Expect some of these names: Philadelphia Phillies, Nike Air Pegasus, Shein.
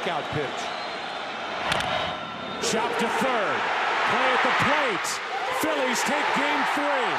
strikeout pitch. Chopped to third. Play at the plate. Phillies take game 3.